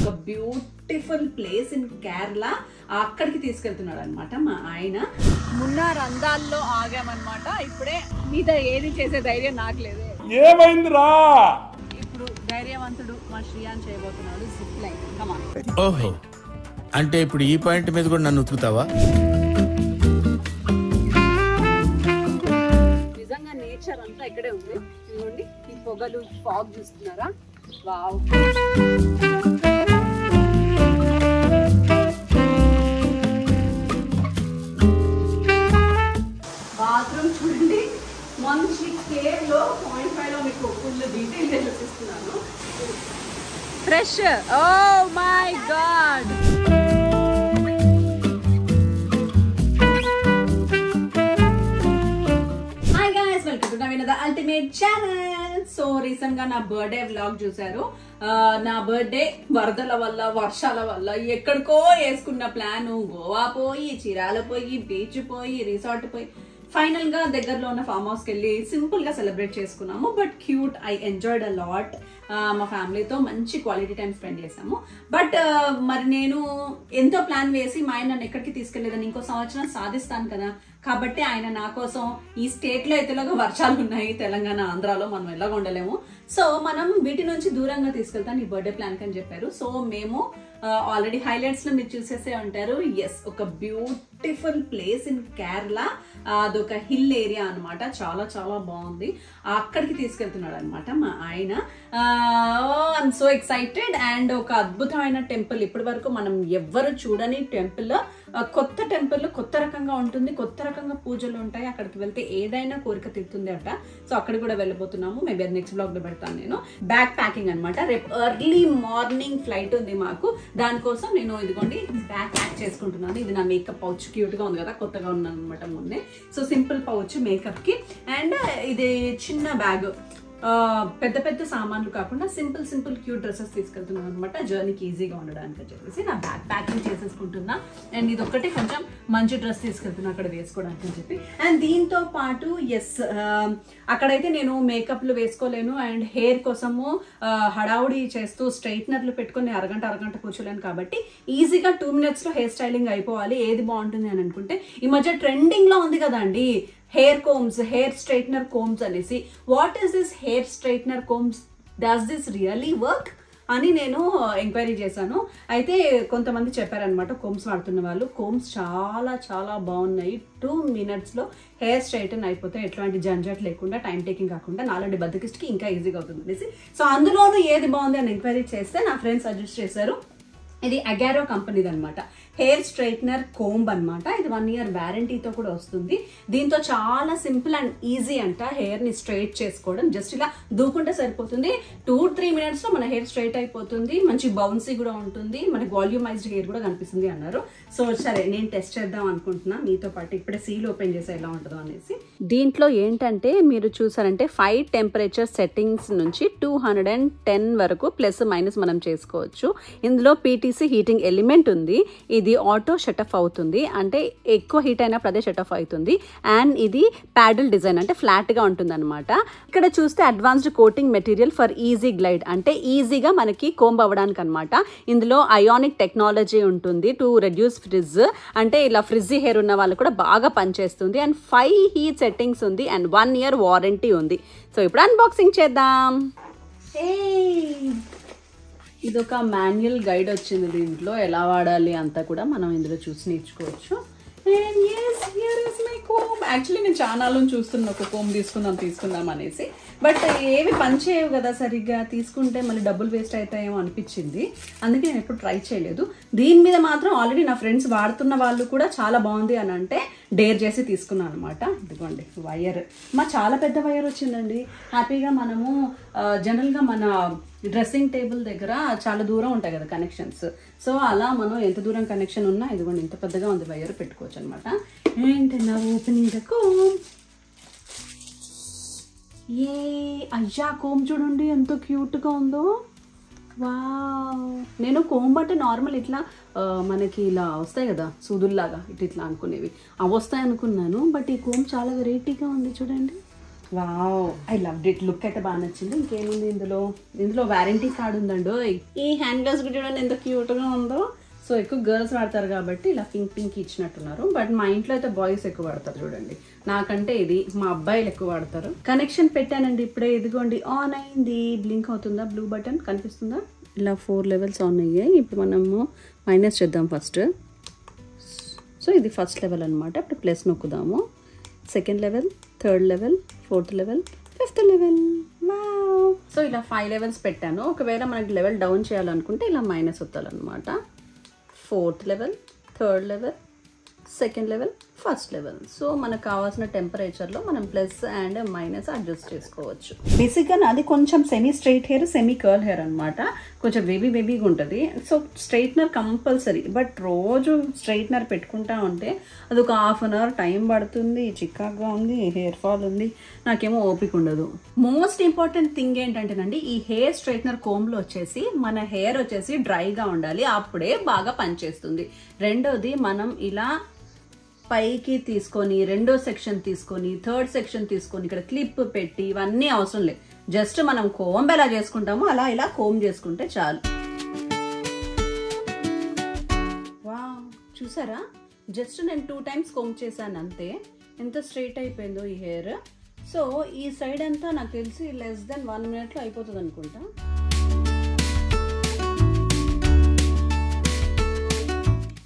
ఒక beautiful place in Kerala, అక్కడికి తీసుకెళ్తున్నాడు అనమాట మా ఆయన. మున్నార్ అందాల్లో ఆగామన్నమాట. ఇప్పుడే మీతో ఏది చేసే ధైర్యం నాకు లేదు. ఏమైందిరా? ఇప్పుడు ధైర్యవంతుడు మా శ్రీయాన్ చేయబోతున్నాడు జిప్ లైన్. కమాన్. ఓహో, అంటే ఇప్పుడు ఈ పాయింట్ మీద కూడా నన్ను ఉతుకుతావా? నేచర్ అంతా ఇక్కడే ఉంది. చూడండి ఈ పొగలు, ఫాగ్ చూస్తున్నారా? వావ్. బాత్రూమ్ చూడండి, మంచి కేర్ లో 0.5 లో మీకు ఫుల్ డీటెయిల్ చూపిస్తున్నాను. Fresh. Oh my god. Ultimate channel. So recent గా నా బర్త్డే వ్లాగ్ చూసారు. నా బర్త్డే వరదల వల్ల, వర్షాల వల్ల ఎక్కడికో వేసుకున్న ప్లాన్, గోవా పోయి, చిరాల పోయి, బీచ్ పోయి, రిసార్ట్ పోయి, ఫైనల్ గా దగ్గరలో ఉన్న ఫామ్ హౌస్కి వెళ్ళి సింపుల్ గా సెలబ్రేట్ చేసుకున్నాము. But cute, I enjoyed a lot. మా ఫ్యామిలీతో మంచి క్వాలిటీ టైం స్పెండ్ చేసాము. బట్ మరి నేను ఎంతో ప్లాన్ వేసి మా ఆయన నన్ను ఎక్కడికి తీసుకెళ్లేదని ఇంకో సంవత్సరం సాధిస్తాను కదా, కాబట్టి ఆయన నా కోసం ఈ స్టేట్లో ఎలాగో వర్షాలు ఉన్నాయి, తెలంగాణ ఆంధ్రాలో మనం ఎలాగో ఉండలేము, సో మనం వీటి నుంచి దూరంగా తీసుకెళ్తాను ఈ బర్త్డే ప్లాన్ అని చెప్పారు. సో మేము ఆల్రెడీ హైలైట్స్లో మీరు చూసేసే ఉంటారు. ఎస్, ఒక బ్యూటిఫుల్ ప్లేస్ ఇన్ కేరళ, అదొక హిల్ ఏరియా అనమాట. చాలా చాలా బాగుంది. అక్కడికి తీసుకెళ్తున్నాడు అనమాట మా ఆయన. I'm so excited. అండ్ ఒక అద్భుతమైన టెంపుల్, ఇప్పటి వరకు మనం ఎవ్వరు చూడని టెంపుల్, కొత్త టెంపుల్, కొత్త రకంగా ఉంటుంది, కొత్త రకంగా పూజలు ఉంటాయి. అక్కడికి వెళ్తే ఏదైనా కోరిక తీరుతుంది అట. సో అక్కడ కూడా వెళ్ళిపోతున్నాము. మేబీ అది నెక్స్ట్ బ్లాగ్లో పెడతాను. నేను బ్యాగ్ ప్యాకింగ్ అనమాట. రేపు ఎర్లీ మార్నింగ్ ఫ్లైట్ ఉంది మాకు, దానికోసం నేను ఇదిగోండి బ్యాగ్ ప్యాక్ చేసుకుంటున్నాను. ఇది నా మేకప్ పౌచ్, క్యూట్గా ఉంది కదా, కొత్తగా ఉన్నాను అనమాట ముందే. సో సింపుల్ పౌచ్ మేకప్కి. అండ్ ఇది చిన్న బ్యాగ్, పెద్ద పెద్ద సామాన్లు కాకుండా సింపుల్ సింపుల్ క్యూట్ డ్రెస్సెస్ తీసుకెళ్తున్నాను అనమాట, జర్నీకి ఈజీగా ఉండడానికి చెప్పేసి. నా బ్యాగ్ ప్యాకింగ్ చేసేసుకుంటున్నా. అండ్ ఇది ఒకటి కొంచెం మంచి డ్రెస్ తీసుకెళ్తున్నా అక్కడ వేసుకోవడానికి అని చెప్పి. అండ్ దీంతో పాటు ఎస్, అక్కడైతే నేను మేకప్లు వేసుకోలేను. అండ్ హెయిర్ కోసము హడావుడి చేస్తూ స్ట్రైట్నర్లు పెట్టుకొని అరగంట అరగంట కూర్చోలేను, కాబట్టి ఈజీగా 2 minutesలో హెయిర్ స్టైలింగ్ అయిపోవాలి. ఏది బాగుంటుంది అని అనుకుంటే, ఈ మధ్య ట్రెండింగ్లో ఉంది కదండి hair combs, hair straightener combs అనేసి. What is this hair straightener combs? Does this really work అని నేను ఎంక్వైరీ చేశాను. అయితే కొంతమంది చెప్పారనమాట, కోమ్స్ వాడుతున్న వాళ్ళు, కోమ్స్ చాలా చాలా బాగున్నాయి, 2 minutesలో హెయిర్ స్ట్రైటన్ అయిపోతే ఎట్లాంటి జంజట్ లేకుండా, టైం టేకింగ్ కాకుండా, నాలుగు బద్దకిస్ట్కి ఇంకా ఈజీగా అవుతుంది అనేసి. సో అందులోనూ ఏది బాగుంది అని ఎంక్వైరీ చేస్తే నా ఫ్రెండ్స్ సజెస్ట్ చేశారు. ఇది అగారో కంపెనీది అనమాట, హెయిర్ స్ట్రైట్నర్ కోంబ్ అనమాట. ఇది 1 year వ్యారంటీతో కూడా వస్తుంది. దీంతో చాలా సింపుల్ అండ్ ఈజీ అంట హెయిర్ని స్ట్రైట్ చేసుకోవడం. జస్ట్ ఇలా దూకుంటే సరిపోతుంది. 2-3 minutesలో మన హెయిర్ స్ట్రైట్ అయిపోతుంది. మంచి బౌన్సీ కూడా ఉంటుంది, మనకి వాల్యూమైజ్డ్ హెయిర్ కూడా కనిపిస్తుంది అన్నారు. సో సరే నేను టెస్ట్ చేద్దాం అనుకుంటున్నా మీతో పాటు. ఇప్పుడే సీల్ ఓపెన్ చేసే ఎలా ఉంటుందో అనేసి. దీంట్లో ఏంటంటే మీరు చూసారంటే 5 temperature settings నుంచి 210 వరకు ప్లస్ మైనస్ మనం చేసుకోవచ్చు. ఇందులో పీటీసీ హీటింగ్ ఎలిమెంట్ ఉంది. ఇది ఆటో షటఫ్ అవుతుంది, అంటే ఎక్కువ హీట్ అయినప్పుడు అదే షటఫ్ అవుతుంది. అండ్ ఇది ప్యాడల్ డిజైన్, అంటే ఫ్లాట్గా ఉంటుంది అనమాట. ఇక్కడ చూస్తే advanced coating material for easy glide, అంటే ఈజీగా మనకి కోంబ్ అవ్వడానికి అనమాట. ఇందులో అయానిక్ టెక్నాలజీ ఉంటుంది టు రెడ్యూస్ ఫ్రిజ్, అంటే ఇలా ఫ్రిజ్జీ హెయిర్ ఉన్న వాళ్ళు కూడా బాగా పనిచేస్తుంది. అండ్ 5 heat settings ఉంది అండ్ 1 year వారంటీ ఉంది. సో ఇప్పుడు అన్బాక్సింగ్ చేద్దాం. ఇది ఒక మాన్యువల్ గైడ్ వచ్చింది, దీంట్లో ఎలా వాడాలి అంతా కూడా మనం ఇందులో చూసి నేర్చుకోవచ్చు. And yes, here is my comb. Actually నేను చాలాలో చూస్తున్నా ఒక కోమ్ తీసుకుందాం అనేసి, బట్ ఏవి పనిచేయవు కదా సరిగ్గా, తీసుకుంటే మళ్ళీ డబ్బులు వేస్ట్ అవుతాయేమో అనిపించింది. అందుకే నేను ఎప్పుడు ట్రై చేయలేదు. దీని మీద మాత్రం ఆల్రెడీ నా ఫ్రెండ్స్ వాడుతున్న వాళ్ళు కూడా చాలా బాగుంది అని అంటే డేర్ చేసి తీసుకున్నాను అనమాట. ఇదిగోండి వైర్, మా చాలా పెద్ద వైర్ వచ్చిందండి. హ్యాపీగా మనము జనరల్గా మన డ్రెస్సింగ్ టేబుల్ దగ్గర చాలా దూరం ఉంటాయి కదా కనెక్షన్స్, సో అలా మనం ఎంత దూరం కనెక్షన్ ఉన్నా ఇదిగోండి ఇంత పెద్దగా ఉంది వైర్, పెట్టుకోవచ్చు అనమాట. అండ్ నా ఓపెనింగ్ ద కోమ్. ఏ అయ్యా కోమ్ చూడండి ఎంత క్యూట్గా ఉందో. వావ్, నేను కోంబ్ అంటే నార్మల్ ఇట్లా మనకి ఇలా వస్తాయి కదా సూదుల్లాగా ఇట్లా అనుకునేవి, అవి వస్తాయి అనుకున్నాను. బట్ ఈ కోమ్ చాలా వెరైటీగా ఉంది చూడండి. Wow, I loved it. Look అయితే బాగా నచ్చింది. ఇంకేముంది ఇందులో, వారంటీ కార్డ్ ఉందండో. ఈ హ్యాండ్ గ్లౌజ్ చూడండి ఎంత క్యూట్గా ఉందో. సో ఎక్కువ గర్ల్స్ వాడతారు కాబట్టి ఇలా పింక్ పింక్ ఇచ్చినట్టున్నారు. బట్ మా ఇంట్లో అయితే బాయ్స్ ఎక్కువ వాడతారు చూడండి. నాకంటే ఇది మా అబ్బాయిలు ఎక్కువ వాడతారు. కనెక్షన్ పెట్టానండి ఇప్పుడే, ఇదిగోండి ఆన్ అయింది. బ్లింక్ అవుతుందా బ్లూ బటన్ కనిపిస్తుందా? ఇలా 4 levels ఆన్ అయ్యాయి. ఇప్పుడు మనము మైనస్ చేద్దాం ఫస్ట్. సో ఇది ఫస్ట్ లెవెల్ అనమాట. ఇప్పుడు ప్లస్ నొక్కుదాము. Second level, third level, fourth level, fifth level. Wow! So ఇలా 5 levels పెట్టాను. ఒకవేళ మనకి లెవెల్ డౌన్ చేయాలనుకుంటే ఇలా మైనస్ వత్తాలన్నమాట. Fourth level, third level, second level, first level. So మనకు కావాల్సిన టెంపరేచర్లో మనం ప్లస్ అండ్ మైనస్ అడ్జస్ట్ చేసుకోవచ్చు. బేసిక్గా అది కొంచెం semi straight hair, semi curl hair అనమాట. కొంచెం వేవీగా ఉంటుంది. So straightener compulsory. బట్ రోజు స్ట్రైట్నర్ పెట్టుకుంటా ఉంటే అది ఒక 1/2 hour టైం పడుతుంది. చికాగ్గా ఉంది, హెయిర్ ఫాల్ ఉంది, నాకేమో ఓపిక ఉండదు. మోస్ట్ ఇంపార్టెంట్ థింగ్ ఏంటంటేనండి, ఈ హెయిర్ స్ట్రైట్నర్ కోమ్లో వచ్చేసి మన హెయిర్ వచ్చేసి డ్రైగా ఉండాలి. అప్పుడే బాగా పనిచేస్తుంది. రెండోది, మనం ఇలా పైకి తీసుకొని, 2వ సెక్షన్ తీసుకొని, 3rd section తీసుకొని, ఇక్కడ క్లిప్ పెట్టి ఇవన్నీ అవసరం లేదు. జస్ట్ మనం కోంబ్ ఎలా చేసుకుంటామో అలా ఇలా కోంబ్ చేసుకుంటే చాలు. వావ్, చూసారా? జస్ట్ నేను 2 times కోంబ్ చేశాను అంతే. ఎంత స్ట్రైట్ అయిపోయిందో ఈ హెయిర్. సో ఈ సైడ్ అంతా నాకు తెలిసి లెస్ దెన్ 1 minute లో అయిపోతుంది అనుకుంటా.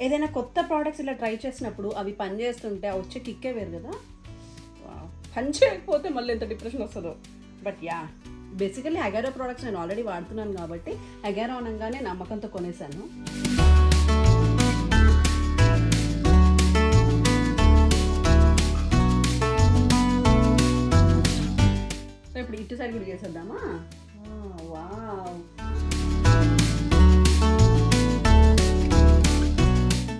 ఏదైనా కొత్త ప్రోడక్ట్స్ ఇలా ట్రై చేసినప్పుడు అవి పనిచేస్తుంటే వచ్చే కిక్కే వేరు కదా. పని చేయకపోతే మళ్ళీ ఎంత డిప్రెషన్ వస్తుందో. But yeah, basically Agaro products నేను ఆల్రెడీ వాడుతున్నాను కాబట్టి అగారో అనగానే నమ్మకంతో కొనేసాను. సో ఇప్పుడు ఇటు సైడ్ కూడా చేసేద్దామా? వావ్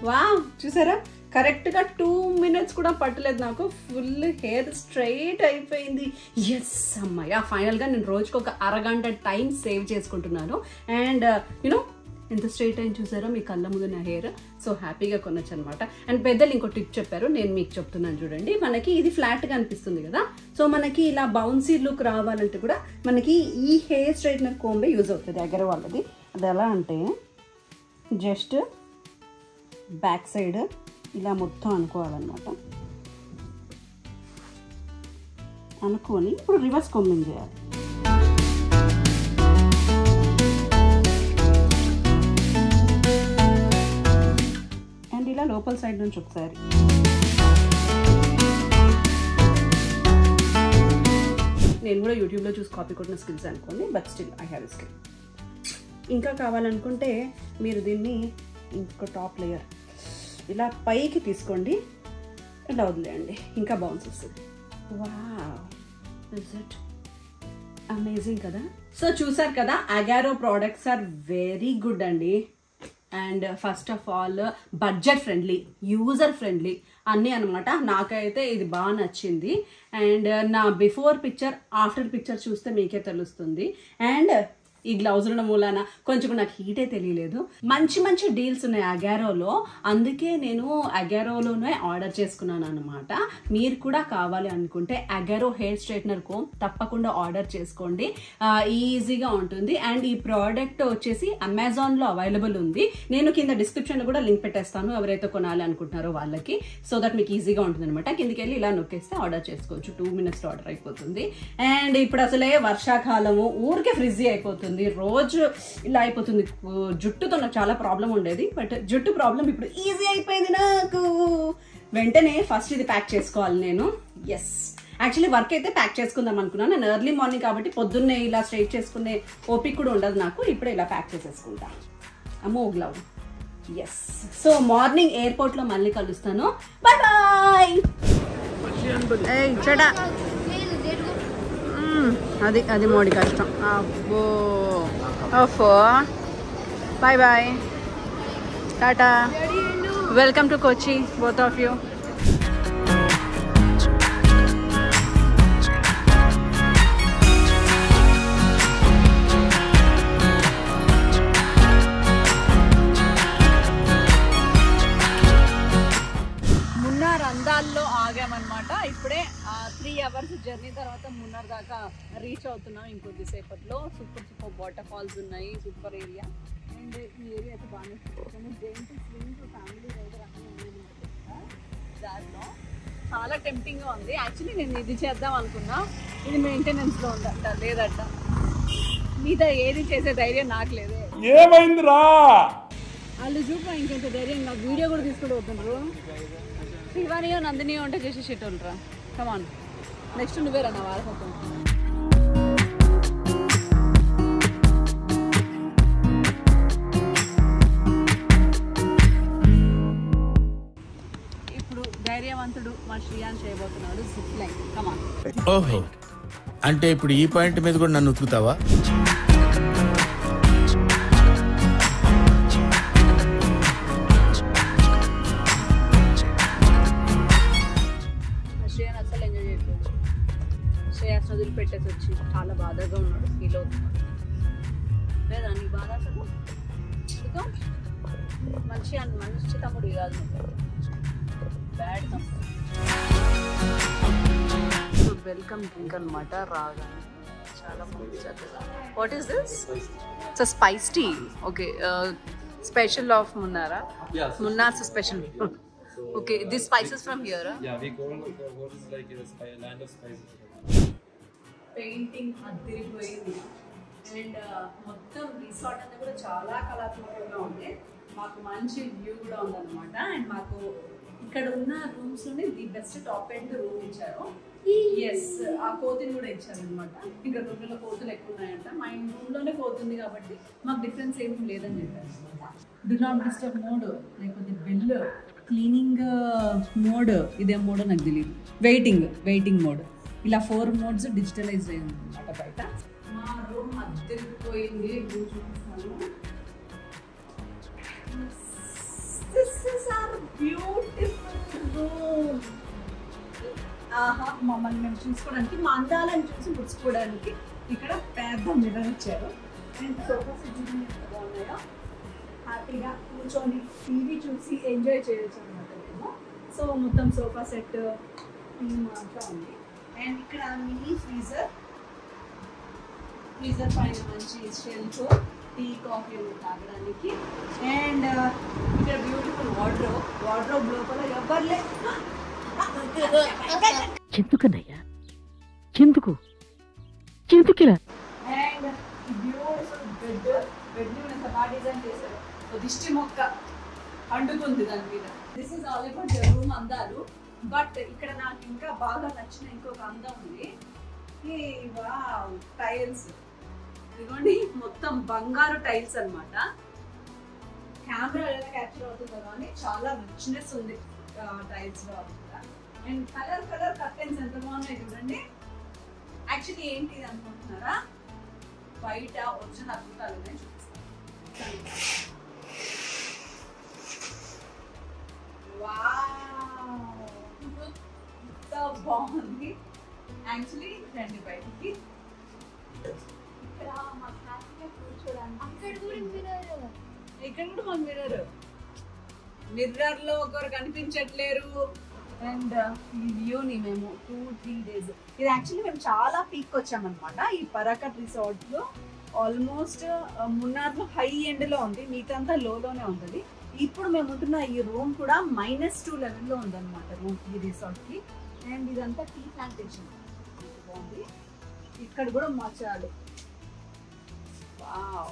వావ్, చూసారా? కరెక్ట్గా 2 minutes కూడా పట్టలేదు నాకు. ఫుల్ హెయిర్ స్ట్రైట్ అయిపోయింది. ఎస్ అమ్మయ్య, ఫైనల్గా నేను రోజుకు ఒక 1/2 గంట టైం సేవ్ చేసుకుంటున్నాను. అండ్ యూనో ఎంత స్ట్రైట్ అయింది చూసారా మీ కళ్ళ ముందు నా హెయిర్. సో హ్యాపీగా కొనొచ్చు అనమాట. అండ్ పెద్దలు ఇంకో టిప్ చెప్పారు, నేను మీకు చెప్తున్నాను చూడండి. మనకి ఇది ఫ్లాట్గా అనిపిస్తుంది కదా, సో మనకి ఇలా బౌన్సీ లుక్ రావాలంటే కూడా మనకి ఈ హెయిర్ స్ట్రైట్నర్ కోంబే యూజ్ అవుతుంది దగ్గర వాళ్ళది. అది ఎలా అంటే, జస్ట్ బ్యాక్ సైడ్ ఇలా మొత్తం అనుకోవాలన్నమాట. అనుకొని ఇప్పుడు రివర్స్ కోంబింగ్ చేయాలి. అండ్ ఇలా లోపల సైడ్ నుంచి ఒకసారి. నేను కూడా యూట్యూబ్లో చూసి కాపీ కొట్టిన స్కిల్స్ అనుకోండి, but still I have a skill. ఇంకా కావాలనుకుంటే మీరు దీన్ని ఇంకొక టాప్ లేయర్ ఇలా పైకి తీసుకోండి, ఇలా వదిలేయండి, ఇంకా బౌన్స్ వస్తుంది. వావ్, ఇస్ ఇట్ అమేజింగ్ కదా? సో చూసారు కదా, Agaro products are very good అండి. And first of all budget friendly, user friendly అన్నీ అనమాట. నాకైతే ఇది బాగా నచ్చింది. అండ్ నా బిఫోర్ పిక్చర్, ఆఫ్టర్ పిక్చర్ చూస్తే మీకే తెలుస్తుంది. అండ్ ఈ గ్లౌజ్ ఉన్న మూలాన కొంచెం నాకు హీటే తెలియలేదు. మంచి మంచి డీల్స్ ఉన్నాయి అగారోలో, అందుకే నేను అగారోలోనే ఆర్డర్ చేసుకున్నాను అనమాట. మీరు కూడా కావాలి అనుకుంటే అగారో హెయిర్ స్ట్రైట్నర్ కోమ్ తప్పకుండా ఆర్డర్ చేసుకోండి. ఈజీగా ఉంటుంది. అండ్ ఈ ప్రోడక్ట్ వచ్చేసి అమెజాన్లో అవైలబుల్ ఉంది. నేను కింద డిస్క్రిప్షన్లో కూడా లింక్ పెట్టేస్తాను ఎవరైతే కొనాలి అనుకుంటున్నారో వాళ్ళకి. సో దట్ మీకు ఈజీగా ఉంటుంది అనమాట. కిందికి వెళ్ళి ఇలా నొక్కేస్తే ఆర్డర్ చేసుకోవచ్చు. 2 minutes ఆర్డర్ అయిపోతుంది. అండ్ ఇప్పుడు అసలే వర్షాకాలము, ఊరికే ఫ్రిజీ అయిపోతుంది. రోజు ఇలా అయిపోతుంది. జుట్టుతో నాకు చాలా ప్రాబ్లం ఉండేది, బట్ జుట్టు ప్రాబ్లం ఇప్పుడు ఈజీ అయిపోయింది నాకు. వెంటనే ఫస్ట్ ఇది ప్యాక్ చేసుకోవాలి నేను. ఎస్, యాక్చువల్లీ వర్క్ అయితే ప్యాక్ చేసుకుందాం అనుకున్నాను. నేను ఎర్లీ మార్నింగ్ కాబట్టి పొద్దున్నే ఇలా స్ట్రైట్ చేసుకునే ఓపిక కూడా ఉండదు నాకు. ఇప్పుడే ఇలా ప్యాక్ చేసేసుకుంటా. అమ్మో గ్లౌజ్. ఎస్, సో మార్నింగ్ ఎయిర్పోర్ట్లో మళ్ళీ కలుస్తాను. Bye bye. అది అది మోడీ కష్టం. అబ్బో, ఓఫో. Bye bye, Tata. Welcome to Kochi, both of you. Munnar అందాల్లో ఆగామన్నమాట. ఇప్పుడే 3 hours జర్నీ తర్వాత మొత్తం మున్నార్ దాకా రీచ్ అవుతున్నాం ఇంకొద్దిసేపట్లో. సూపర్ సూపర్ వాటర్ ఫాల్స్ ఉన్నాయి, సూపర్ ఏరియా. అండ్ ఈ ఏరియా అయితే బాగానే జెయింట్ స్వింగ్ ఫ్యామిలీ రైడర్ అనేది దారిలో చాలా టెంప్టింగ్గా ఉంది. యాక్చువల్లీ నేను ఇది చేద్దాం అనుకున్నా, ఇది మెయింటెనెన్స్లో ఉందట, లేదట. మీతో ఏది చేసే ధైర్యం నాకు లేదు. ఏమైందిరా వాళ్ళు చూపా ఇంకెంత ధైర్యం, నాకు వీడియో కూడా తీసుకుంటూ పోతుండ్రు. శివానియో నందినియో అంటే చేసి చెట్టుంటారా. కమాన్, నెక్స్ట్ నువ్వే రా నా వారసత్వం. ఇప్పుడు ధైర్యవంతుడు మా శ్రీయాన్ చేయబోతున్నాడు జిప్ లైన్. కమాన్. ఓహో, అంటే ఇప్పుడు ఈ పాయింట్ మీద కూడా నన్ను ఉతుకుతావా? పెట్టేసి వచ్చి చాలా బాధగా ఉన్నాడు, ఫీల్ అవుతున్నాడు. లేదా నీ బాధ అసలు మంచి అని మంచి తమ్ముడు కాదు, బ్యాడ్ తమ్ముడు. సో వెల్కమ్ డ్రింక్ అనమాట. రాగానే చాలా మంది చక్కగా what is this? It's a spice tea. Okay, special of మున్నారా? Munnar's special. Okay, this spices from here. Yeah, we goes like is land of spices. Painting అద్దరిపోయింది. అండ్ మొత్తం రిసార్ట్ అంతా కూడా చాలా కళాత్మకంగా ఉంది. మాకు మంచి వ్యూ కూడా ఉందన్నమాట. అండ్ మాకు ఇక్కడ ఉన్న రూమ్స్లోనే the best top end room ఇచ్చారు. ఎస్, ఆ కోతిని కూడా ఇచ్చారనమాట. ఇక్కడ రూమ్లో కోతులు ఎక్కువ ఉన్నాయంట. మా రూమ్లోనే కోతుంది కాబట్టి మాకు డిఫరెన్స్ ఏమీ లేదని చెప్పారు. డు నాట్ డిస్టర్బ్ మోడ్, లేకపోతే బెల్, క్లీనింగ్ మోడ్, ఇదే మోడ్ నాకు తెలియదు, వెయిటింగ్ మోడ్, ఇలా 4 మోడ్స్ డిజిటలైజ్ అయ్యింది అనమాట. బయట మా రూమ్ అద్దరిపోయింది. This is our beautiful room. ఆహా, మమ్మల్ని మేము చూసుకోవడానికి, మా అందాలను చూసి ముచ్చుకోవడానికి ఇక్కడ పెద్ద మిర్రర్ ఇచ్చారు. అండ్ సోఫా సెట్స్ బాగున్నాయా, హ్యాపీగా కూర్చొని టీవీ చూసి ఎంజాయ్ చేయొచ్చు అనమాట. మేము సో మొత్తం సోఫా సెట్ అంతా ఉంది. అండ్ ఇక్కడ మినీ ఫ్రీజర్ పైన మంచి షెల్ఫ్, టీ కాఫీ తాగడానికి. అండ్ ఇక్కడ బ్యూటిఫుల్ వార్డ్రోబ్ లోపల ఎవరులే. అండ్ బ్యూటిఫుల్ బెడ్ మీద సబా డిజైన్ చేశారు. దిష్టి మొక్క అంటుకుంది దాని మీద. This is all about the room అందాలు. బట్ ఇక్కడ నాకు ఇంకా బాగా నచ్చిన ఇంకొక అందం ఉంది. వావ్, టైల్స్ ఇదిగోండి, మొత్తం బంగారు టైల్స్ అనమాట. కెమెరా ఎలా క్యాప్చర్ అవుతుందో కానీ చాలా రిచ్నెస్ ఉంది టైల్స్ లో. అండ్ కలర్ కర్టెన్స్ ఎంత బాగున్నాయి చూడండి. యాక్చువల్లీ ఏంటి ఇది అనుకుంటున్నారా? బయట వచ్చిన అద్భుతాలు నేను చూపిస్తాను. బాగుంది. యాక్చువల్లీ రండి బయటికి. ఇక్కడ మా క్లాస్మేట్ కూర్చోడానికి అక్కడ కూడా మిర్రర్, ఇక్కడ కూడా మా మిర్రర్ లో ఒకరు కనిపించట్లేరు. అండ్ ఈ వ్యూని మేము 2-3 డేస్, ఇది యాక్చువల్లీ మేము చాలా పీక్ వచ్చామన్నమాట. ఈ పరాకట్ రిసార్ట్ లో ఆల్మోస్ట్ మున్నార్లో హై ఎండ్ లో ఉంది, మిగతాంతా లోలోనే ఉంటుంది. ఇప్పుడు మేము ఉంటున్న ఈ రూమ్ కూడా -2 లెవెల్లో ఉందన్నమాట రూమ్, ఈ రిసార్ట్కి. అండ్ ఇదంతా టీ ప్లాంటేషన్ బాగుంది. ఇక్కడ కూడా మార్చాడు. వావ్,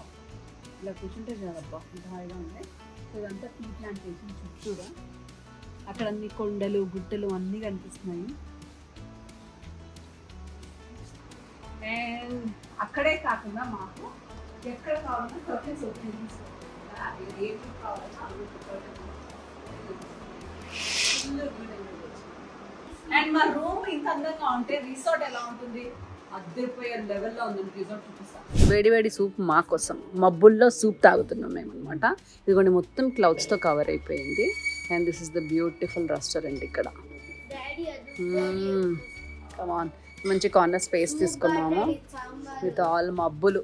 ఇలా కూర్చుంటే చాలబ్బా హాయిగా ఉన్నాయి. ఇదంతా టీ ప్లాంటేషన్ చుట్టూరా. అక్కడ అన్ని కొండలు గుట్టలు అన్నీ కనిపిస్తున్నాయి. అండ్ అక్కడే కాకుండా మాకు ఎక్కడ కావాలన్నా కర్టెన్స్ ఓపెన్ చేస్తాం. ఏ కావాలన్నా. అండ్ మా రూమ్ ఇంత అందంగా ఉంటే రిసార్ట్ ఎలా ఉంటుంది? అద్దరిపోయే లెవెల్లో ఉందండి రిసార్ట్. చూపిస్తాను వేడివేడి సూప్ మా కోసం. మబ్బుల్లో సూప్ తాగుతున్నాం మేము అనమాట. ఇదిగోండి మొత్తం క్లౌడ్స్తో కవర్ అయిపోయింది. And this is the beautiful restaurant. ఇక్కడ కమాన్ మంచి కార్నర్ స్పేస్ తీసుకున్నాము విత్ ఆల్ మబ్బులు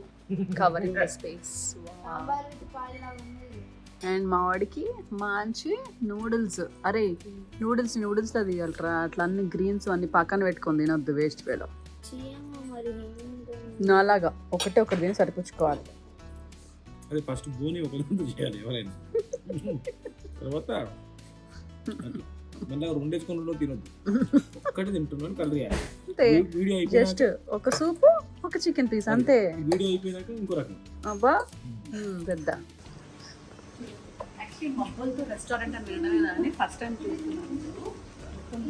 కవరింగ్ ద స్పేస్. అండ్ మా వాడికి మంచి నూడిల్స్. అరే నూడిల్స్లో తీయాలరా, అట్లా అన్ని గ్రీన్స్ అన్ని పక్కన పెట్టుకొని తినొద్దు, వేస్ట్ వేలో. నాలాగా ఒకటే ఒకటి దీన్ని సరిపుచ్చుకోవాలి. అదే ఫస్ట్ భూని ఒకరితో చేయాలి ఎవరైనా, తర్వాత మళ్ళీ రెండేసుకున్న తినద్దు, ఒక్కటే తింటున్నాను కలర్ చేయాలి. జస్ట్ ఒక సూపు ఒక చికెన్ పీస్ అంతే. వీడియో అయిపోయినాక ఇంకో రకం అబ్బా పెద్ద. మబ్బులతో రెస్టారెంట్ అని వినలేదని ఫస్ట్ టైం చూస్తున్నాను.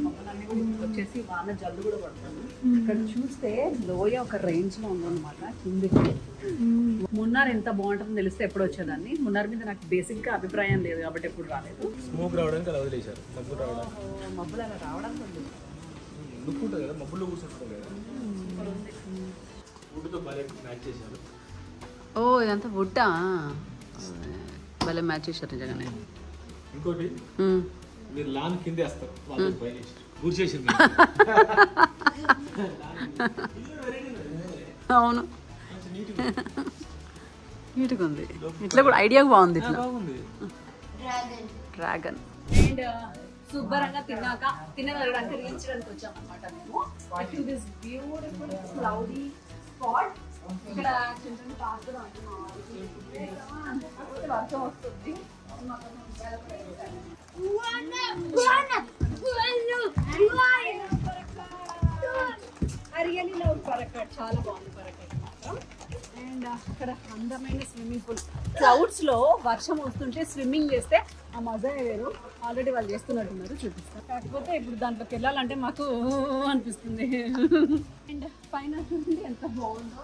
మబ్బులన్నీ కూడా వచ్చేసి వాన జల్లు కూడా పడుతుంది. ఇక్కడ చూస్తే లోయ ఒక రేంజ్ లో ఉందన్నమాట కిందికి. మున్నార్ ఎంత బాగుంటుందో తెలిస్తే ఎప్పుడు వచ్చేదాన్ని. మున్నార్ మీద నాకు బేసిక్ గా అభిప్రాయం లేదు కాబట్టి ఎప్పుడు రాలేదు. స్మోక్ రావడానికి అలా వదిలేశారు. మబ్బులు అలా రావడానికి ఉంది కదా, మబ్బుల్లో కూర్చుంటుంది కదా. ఓ ఇదంతా వుడ్డా మ్యాచ్ చేశారు నిజంగానే. ఇంకోటి మీరు లాన్ కిందే వస్తారు, అవును నీట్గా ఉంది. ఇట్లా కూడా ఐడియా బాగుంది. ఇట్లా డ్రాగన్ అండ్ శుభ్రంగా తిన్నాక తినగలడానికి రీల్చడానికి వచ్చాం అనమాట మేము. దిస్ బ్యూటిఫుల్ క్లౌడీ స్పాట్ ఇక్కడ చిన్న పార్క్ కూడా ఉంటుంది. వర్షం వస్తుంది. అరియలీలో పరకట్ చాలా బాగుంది. పరకట్ మాత్రం అండ్ అక్కడ అందమైన స్విమ్మింగ్ పూల్. క్లౌడ్స్ లో వర్షం వస్తుంటే స్విమ్మింగ్ చేస్తే ఆ మజా వేరు. ఆల్రెడీ వాళ్ళు చేస్తున్నట్టున్నారు, చూపిస్తారు. కాకపోతే ఇప్పుడు దాంట్లోకి వెళ్ళాలంటే మాకు అనిపిస్తుంది. అండ్ పైన ఎంత బాగుందో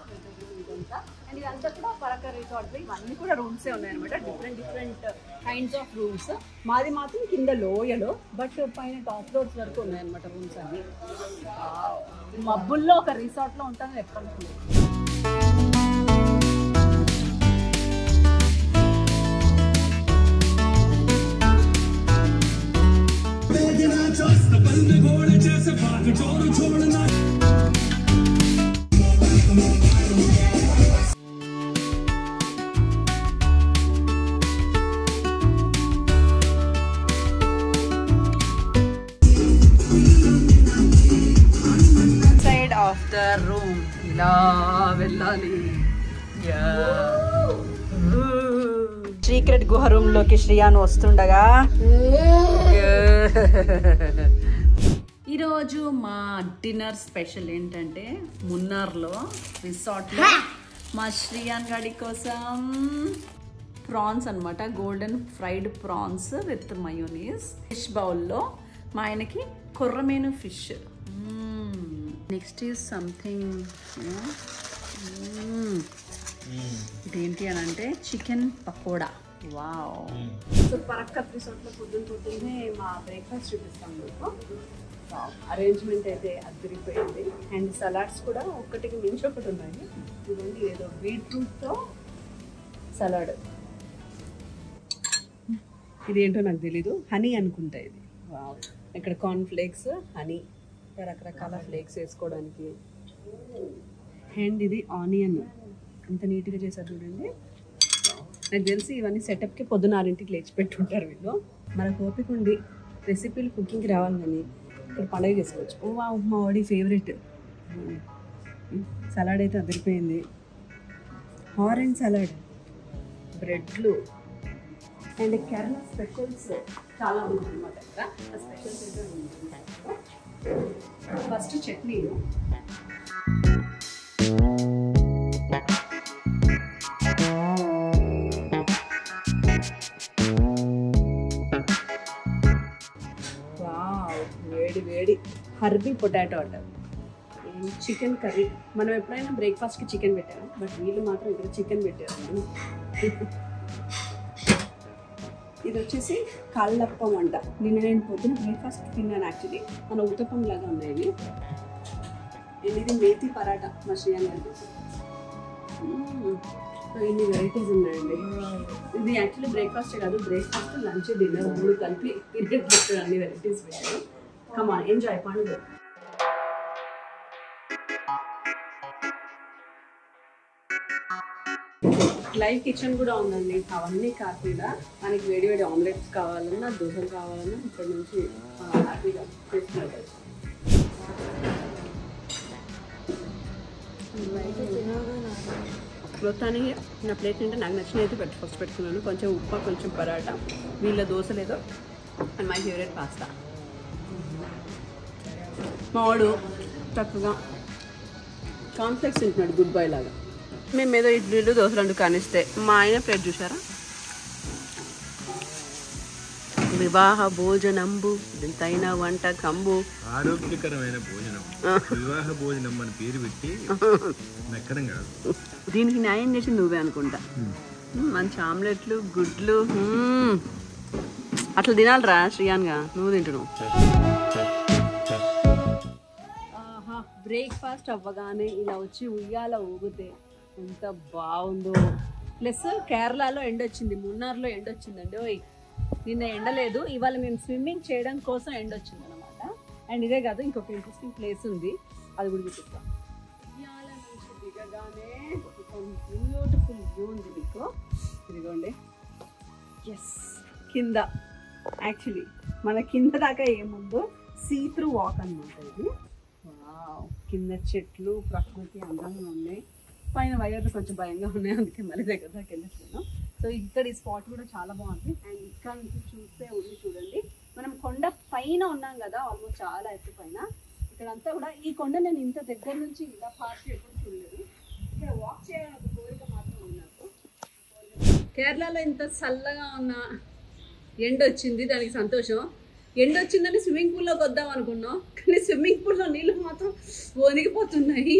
ఇదంతా. అండ్ ఇదంతా కూడా పరక రిసార్ట్. ఇవన్నీ కూడా రూమ్సే ఉన్నాయన్నమాట, different different kinds of rooms. మాది మాత్రం కింద లోయలో, బట్ పైన టాప్ ఫ్లోర్స్ వరకు ఉన్నాయన్నమాట రూమ్స్ అన్ని. మబ్బుల్లో ఒక రిసార్ట్లో ఉంటానని ఎప్పనుకున్నాను. Side of the room ila vellali secret గుహ రూమ్ లోకి శ్రీయాన్ వస్తుండగా ఈరోజు మా డిన్నర్ స్పెషల్ ఏంటంటే మున్నార్లో రిసార్ట్లో మా శ్రీయాన్ గాడి కోసం ప్రాన్స్ అనమాట. Golden fried prawns with mayonnaise. Fish బౌల్లో మా ఆయనకి కొర్రమేను ఫిష్. నెక్స్ట్ ఈజ్ సంథింగ్ ఇదేంటి అని అంటే chicken pakoda. Wow! So Parakkat రిసార్ట్లో పొద్దున్నే మా బ్రేక్ఫాస్ట్ చూపిస్తాం మీకు. అరేంజ్మెంట్ అయితే అదిరిపోయింది. అండ్ సలాడ్స్ కూడా ఒక్కటికి మించి ఒకటి ఉన్నాయి. ఇదండి ఏదో బీట్రూట్తో సలాడ్. ఇదేంటో నాకు తెలీదు, హనీ అనుకుంటా ఇది. వావ్! ఇక్కడ కార్న్ ఫ్లేక్స్, హనీ, రకరకాల ఫ్లేక్స్ వేసుకోవడానికి. అండ్ ఇది ఆనియన్ ఎంత నీట్గా చేశారు చూడండి. నాకు తెలిసి ఇవన్నీ సెటప్కి పొద్దున 6ింటికి లేచి పెట్టుంటారు వీళ్ళు. మనకు ఓపిక ఉండి రెసిపీలు కుకింగ్కి రావాలి కానీ ఇక్కడ పండగ చేసుకోవచ్చు. ఓ వా ఉప్మా వాడి ఫేవరెట్. సలాడ్ అయితే అదిరిపోయింది. ఆరెంజ్ సలాడ్, బ్రెడ్లు అండ్ కేరళ స్పెషల్స్ చాలా ఉంటుంది అన్నమాట. ఇక్కడ స్పెషల్స్ అయితే ఉంటాయి. ఫస్ట్ చట్నీ. హర్బీ పొటాటో అంటారు. Chicken curry. మనం ఎప్పుడైనా బ్రేక్ఫాస్ట్కి చికెన్ పెట్టాము, బట్ వీళ్ళు మాత్రం ఇక్కడ చికెన్ పెట్టారు. ఇది వచ్చేసి కళ్ళప్పం అంట. నిన్న నేను పొద్దున బ్రేక్ఫాస్ట్ తిన్నాను యాక్చువల్లీ. మన ఉత్తప్పం లాగా ఉన్నాయి ఇవి. అండ్ ఇది మేతి పరాటా మా శ్రీయాన్ గారి. ఇన్ని వెరైటీస్ ఉన్నాయండి. ఇది యాక్చువల్లీ బ్రేక్ఫాస్టే కాదు, బ్రేక్ఫాస్ట్ లంచ్ డిన్నర్ మూడు కలిపి అన్ని వెరైటీస్ పెట్టారు. Come on, enjoy Pandu. Live kitchen కూడా ఉందండి. అవన్నీ కాకుండా మనకి వేడి వేడి ఆమ్లెట్స్ కావాలన్నా, దోశలు కావాలన్నా ఇక్కడ నుంచి హ్యాపీగా పెట్టుకోవచ్చు. మొత్తానికి నా ప్లేట్ నింటే నాకు నచ్చిన అయితే ఫస్ట్ పెట్టుకున్నాను. కొంచెం ఉప్మా, కొంచెం పరాటా, వీళ్ళ దోశ లేదో, అండ్ మై ఫేవరెట్ పాస్తా. మావాడు చక్కగా కాంప్లెక్స్ తింటున్నాడు గుడ్ బాయ్ లాగా. మేము ఏదో ఇడ్లీలు దోశలు అంటూ కానిస్తే మా ఆయన ప్లేట్ చూసారా, వివాహ భోజనంబు ఎంతైన వంట కంబు, ఆరోగ్యకరమైన భోజనం, వివాహ భోజనం అని పేరు పెట్టి నక్కడం కాదు, దీనికి న్యాయం చేసి నువ్వే అనుకుంటా. మంచి ఆమ్లెట్లు, గుడ్లు అట్లా తినాలిరా శ్రీయాన్గా, నువ్వు తింటున్నావు. బ్రేక్ఫాస్ట్ అవ్వగానే ఇలా వచ్చి ఉయ్యాల ఊగితే ఎంత బాగుందో. ప్లస్ కేరళలో ఎండొచ్చింది, మున్నార్లో ఎండొచ్చిందండి. ఓయ్ నిన్న ఎండలేదు, ఇవాళ మేము స్విమ్మింగ్ చేయడం కోసం ఎండొచ్చింది అనమాట. అండ్ ఇదే కాదు, ఇంకొక ఇంట్రెస్టింగ్ ప్లేస్ ఉంది, అది కూడా చూపిస్తాం. ఇవాళ నుంచి దిగగానే బ్యూటిఫుల్ వ్యూ ఉంది మీకు, ఇదిగోండి. ఎస్ కింద, యాక్చువల్లీ మన కింద దాకా ఏముందో సీ త్రూ వాక్ అనమాట ఇది. కింద చెట్లు, ప్రకృతి అందంగా ఉన్నాయి. పైన వైర్లు కొంచెం భయంగా ఉన్నాయి, అందుకే మళ్ళీ దగ్గర దాకా వెళ్ళట్లేదు. సో ఇక్కడ ఈ స్పాట్ కూడా చాలా బాగుంది. అండ్ ఇక్కడ నుంచి చూస్తే ఉంది చూడండి, మనం కొండ పైన ఉన్నాం కదా, ఆల్మోస్ట్ చాలా ఎత్తు పైన. ఇక్కడంతా కూడా ఈ కొండ నేను ఇంత దగ్గర నుంచి ఇలా పాస్ ఎప్పుడు చూడలేదు. ఇక్కడ వాక్ చేయాలని కోరిక మాత్రం ఉన్నట్టు. కేరళలో ఇంత చల్లగా ఉన్న ఎండ వచ్చింది, దానికి సంతోషం. ఎండ వచ్చిందని స్విమ్మింగ్ పూల్లోకి వద్దాం అనుకున్నాం, కానీ స్విమ్మింగ్ పూల్లో నీళ్ళు మాత్రం వణిగిపోతున్నాయి.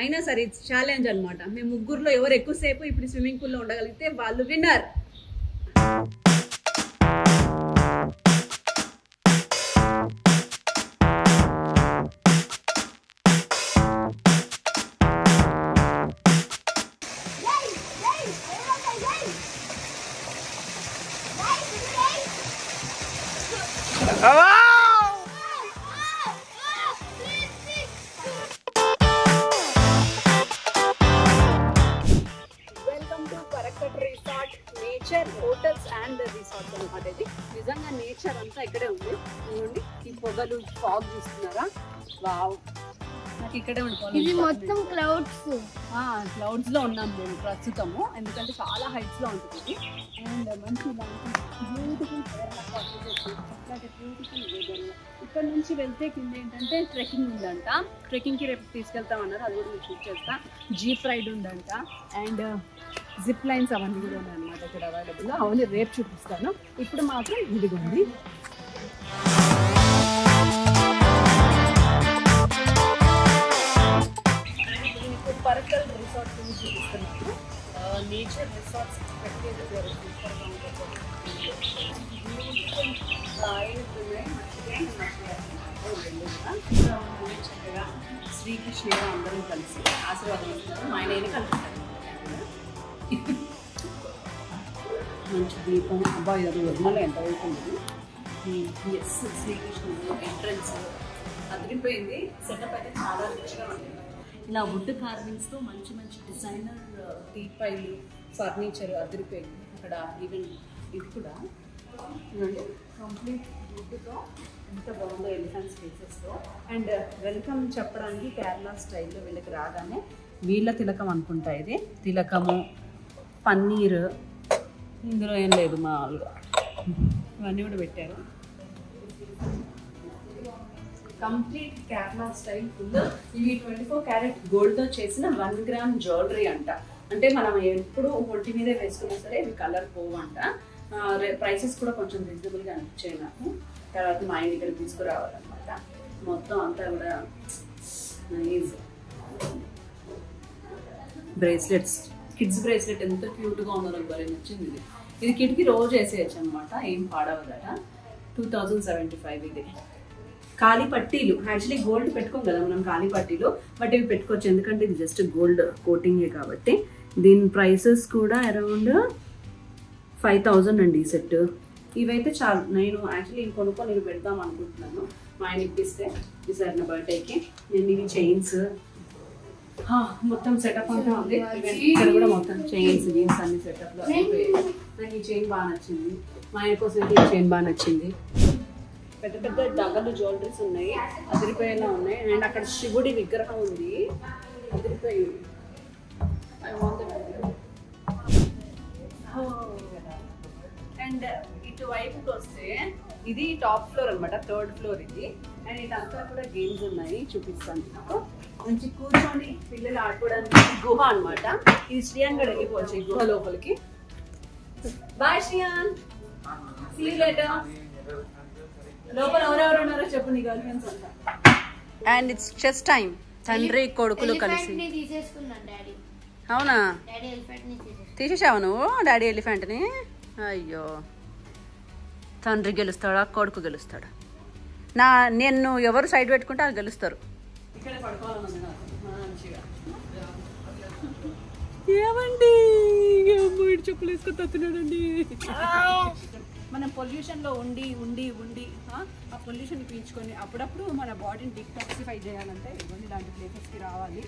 అయినా సరే ఇట్స్ ఛాలెంజ్ అనమాట. మేము ముగ్గురులో ఎవరు ఎక్కువసేపు ఇప్పుడు స్విమ్మింగ్ పూల్లో ఉండగలిగితే వాళ్ళు winner. Nature hotels and resorts అనమాట ఇది. నిజంగా నేచర్ అంతా ఇక్కడే ఉంది. చూడండి ఈ పొగలు, ఫాగ్ చూస్తున్నారా? వావ్, నాకు ఇక్కడే ఉండిపోయింది. మొత్తం క్లౌడ్స్ లో ఉన్నాం మేము ప్రస్తుతము, ఎందుకంటే చాలా హైట్స్ లో ఉంటుంది. అండ్ మంచి బ్యూటిఫుల్ బ్యూటిఫుల్. ఇక్కడ నుంచి వెళ్తే కింద ఏంటంటే ట్రెక్కింగ్ ఉందంట. ట్రెక్కింగ్కి రేపు తీసుకెళ్తాం అన్నారు, అది కూడా నేను షూట్ చేస్తా. జీప్ రైడ్ ఉందంట, అండ్ జిప్ లైన్స్ అవన్నీ కూడా ఉన్నాయన్నమాట ఇక్కడ అవైలబుల్గా. అవన్నీ రేపు చూపిస్తాను, ఇప్పుడు మాత్రం ఇదిగోండి. ఇప్పుడు పరక్కల్ రిసార్ట్ గురించి చూపిస్తున్నాను. నేచర్ రిసార్ట్స్ ప్రత్యేక చక్కగా శ్రీకృష్ణ అందరం కలిసి ఆశీర్వాదం ఇస్తున్నారు. మా ఆయన కలుపుతారు మంచి దీపం. అబ్బాయి అది వర్మలో ఎంత అవుతుంది. ఎస్ శ్రీకృష్ణుడు ఎంట్రన్స్ అదిరిపోయింది. సెటప్ అయితే చాలా రిచ్గా ఉంటుంది. ఇలా వుడ్ కార్వింగ్స్తో మంచి మంచి డిజైనర్ టీపాయిలు, ఫర్నిచర్ అదిరిపోయింది అక్కడ. ఈవెన్ ఇది కూడా చూడండి, కంప్లీట్ వుడ్తో ఎంత బాగుందో, ఎలిఫెంట్ స్పేసెస్తో. అండ్ వెల్కమ్ చెప్పడానికి కేరళ స్టైల్లో వీళ్ళకి రాగానే వీళ్ళ తిలకం అనుకుంటా ఇది, తిలకము, పన్నీరు, ఇందులో ఏం లేదు మామూలుగా ఇవన్నీ కూడా పెట్టారు. Complete Kerala style full. ఇవి 24 క్యారెట్ గోల్డ్తో చేసిన 1 గ్రామ్ జ్యువెలరీ అంట. అంటే మనం ఎప్పుడు ఒంటి మీదే వేసుకున్నా సరే ఇవి కలర్ పోవంట. ప్రైసెస్ కూడా కొంచెం రీజనబుల్గా అనిపించాయి నాకు. తర్వాత మా ఆయన దగ్గర తీసుకురావాలన్నమాట. మొత్తం అంతా కూడా ఈజీ. బ్రేస్లెట్స్, కిడ్స్ బ్రేస్లెట్ ఎంత క్యూట్గా ఉందో నాకు భలే నచ్చింది. ఇది ఇది కిడ్కి రోజు వేసేయచ్చు అనమాట, ఏం పాడవదట. 2075 ఇది. ఖాళీ పట్టీలు, యాక్చువల్లీ గోల్డ్ పెట్టుకోం కదా మనం ఖాళీ పట్టీలు, బట్ ఇవి పెట్టుకోవచ్చు ఎందుకంటే ఇది జస్ట్ గోల్డ్ కోటింగే కాబట్టి. దీని ప్రైసెస్ కూడా అరౌండ్ 5000 అండి ఈ సెట్. ఇవైతే చాలా, నేను యాక్చువల్లీ ఇవి కొనుక్కొని నేను పెడదాం అనుకుంటున్నాను. మా ఆయన ఇప్పిస్తే ఈసారి నా బర్త్డేకి. నేను ఇవి చైన్స్ మొత్తం సెటప్ అంతా ఉంది. ఇక్కడ కూడా మొత్తం చైన్స్ జీన్స్ అన్ని సెటప్లో అయిపోయాయి. నాకు ఈ చైన్ బాగా నచ్చింది, మా ఆయన కోసం ఈ చైన్ బాగా నచ్చింది. పెద్ద పెద్ద డగలు జ్యువెలరీస్ ఉన్నాయి, అదిరిపోయేలా ఉన్నాయి. అండ్ అక్కడ శివుడి విగ్రహం ఉంది, ముదిరిపోయింది. I want that video. And ఇటువైపుకి వస్తే ఇది టాప్ ఫ్లోర్ అనమాట, థర్డ్ ఫ్లోర్ ఇది. అండ్ ఇదంతా కూడా గేమ్స్ ఉన్నాయి, చూపిస్తాను నాకు. మంచి కూర్చొని పిల్లలు ఆడుకోవడానికి గుహ అనమాట. ఇది శ్రీయాన్ కూడా వెళ్ళిపోవచ్చు ఈ గుహ లోపలికి. Bye Shreyan, see you later. లోపల ఎవరెవరు ఉన్నారో చెప్పు నీ గర్ల్ ఫ్రెండ్స్ అంతా. And it's chess time. తండ్రి కొడుకులు కలిసి అవునా తీసేసావు నువ్వు డాడీ ఎలిఫెంట్ని? అయ్యో, తండ్రి గెలుస్తాడా కొడుకు గెలుస్తాడా? నేను ఎవరు సైడ్ పెట్టుకుంటే అది గెలుస్తారు. ఏమండి చెప్పులు వేసుకొని మనం పొల్యూషన్లో ఉండి ఉండి ఉండి ఆ పొల్యూషన్ పీల్చుకొని అప్పుడప్పుడు మన బాడీని డిటాక్సిఫై చేయాలంటే ఇవన్నీ ఇలాంటి ప్లేసెస్కి రావాలి.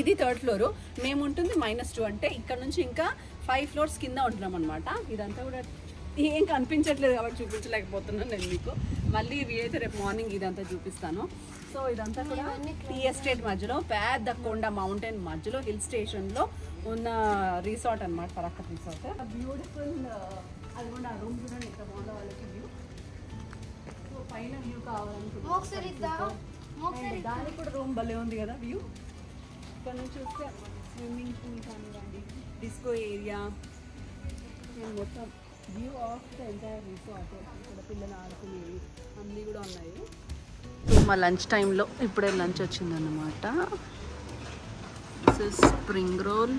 ఇది థర్డ్ ఫ్లోర్, మేము ఉంటుంది -2, అంటే ఇక్కడ నుంచి ఇంకా 5 floors కింద ఉంటున్నాం అనమాట. ఇదంతా కూడా ఏం కనిపించట్లేదు కాబట్టి చూపించలేకపోతున్నాను నేను మీకు. మళ్ళీ ఇవి అయితే రేపు మార్నింగ్ ఇదంతా చూపిస్తాను. సో ఇదంతా కూడా టీ ఎస్టేట్ మధ్యలో పెద్ద కొండ మౌంటైన్ మధ్యలో హిల్ స్టేషన్లో ఉన్న రిసార్ట్ అనమాట, పరక్కత్ రిసార్ట్. బ్యూటిఫుల్, అది కూడా రూమ్ కూడా ఎంత బాగుందో వాళ్ళకి వ్యూ. సో పైన వ్యూ కావాలనుకుంటున్నాను. దానికి కూడా రూమ్ భలే ఉంది కదా వ్యూ. ఇక్కడ నుంచి చూస్తే స్విమ్మింగ్ పూల్ కానివ్వండి, డిస్కో ఏరియా, మొత్తం view of the entire resort. ఇక్కడ పిల్లలు ఆడుకునేవి అన్నీ కూడా ఉన్నాయి. మా లంచ్ టైంలో ఇప్పుడే లంచ్ వచ్చిందన్నమాట. This is spring roll,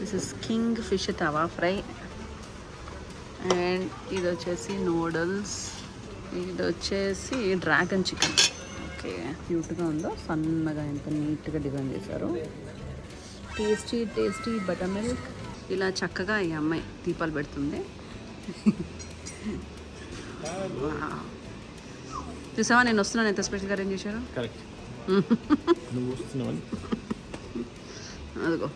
this is king fish tawa fry, and ఇది వచ్చేసి నూడిల్స్, ఇది వచ్చేసి డ్రాగన్ చికెన్. ఓకే, క్యూట్గా ఉందో సన్నగా ఎంత నీట్గా డిజైన్ చేశారు. Tasty tasty butter milk. ఇలా చక్కగా ఈ అమ్మాయి దీపాలు పెడుతుంది చూసావా. నేను వస్తున్నాను ఎంత స్పెషల్గా అరేంజ్ చేశారు. అదిగో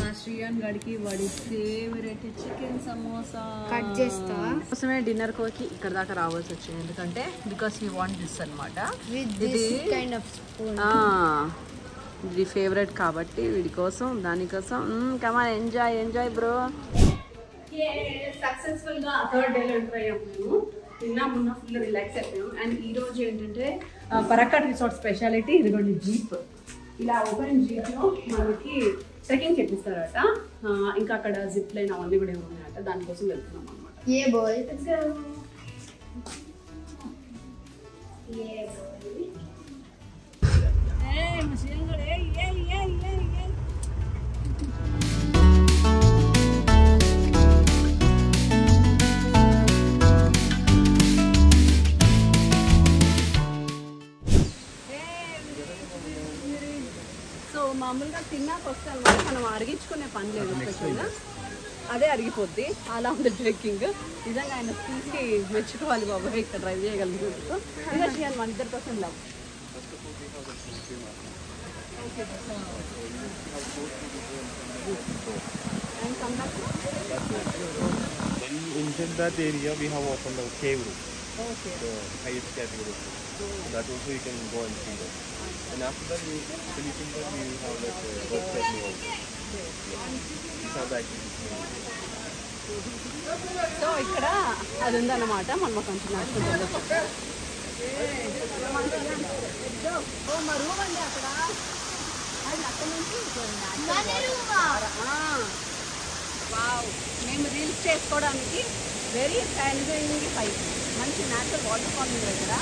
మా శ్రీయాన్ గారికి వాడి ఫేవరెట్ చికెన్ సమోసా. కట్ చేస్తా కోసమే డిన్నర్ కోకి ఇక్కడ దాకా రావాల్సి వచ్చింది, ఎందుకంటే బికాస్ హీ వాంట్ దిస్ అనమాట. ఇది ఫేవరెట్ కాబట్టి వీడి కోసం దానికోసం కమా ఎంజాయ్ ఎంజాయ్ బ్రో. సక్సెస్ఫుల్ గా థర్డ్ డేలో ఎంటర్ అయ్యాం మేము. నిన్న మొన్న ఫుల్ రిలాక్స్ అయిపోయాం. అండ్ ఈ రోజు ఏంటంటే పరక్కట్ రిసార్ట్ స్పెషాలిటీ ఇదిగోండి జీప్. ఇలా ఓపెన్ జీప్లో మనకి ట్రెక్కింగ్ చేపిస్తారట. ఇంకా అక్కడ జిప్ లైన్ అవన్నీ కూడా ఉన్నాయట, దానికోసం వెళ్తున్నాం అనమాట. మామూలుగా తిన్నాక వస్తాను మనం అరిగించుకునే పని లేదు, స్పెషల్గా అదే అరిగిపోద్ది అలా ఉంది ట్రెక్కింగ్. నిజంగా ఆయన స్కూల్కి మెచ్చుకోవాలి బాబా, ఇక్కడ డ్రైవ్ చేయగలుగుతాం. ఇంకా చేయాలి మన ఇద్దరి కోసం లాభం. And after that, we finish it. We have like boat ride also. These are the activities. So ఇక్కడ అది ఉందన్నమాట మనం కొంచెం నడుచుకుంటాం. ఓ మా రూమ్ అండి అక్కడ, అది అక్కడ నుంచి మేము రీల్స్ చేసుకోవడానికి వెరీ ఎంజాయింగ్ పైప్. మంచి న్యాచురల్ వాటర్ ఫాల్ ఉంది ఇక్కడ.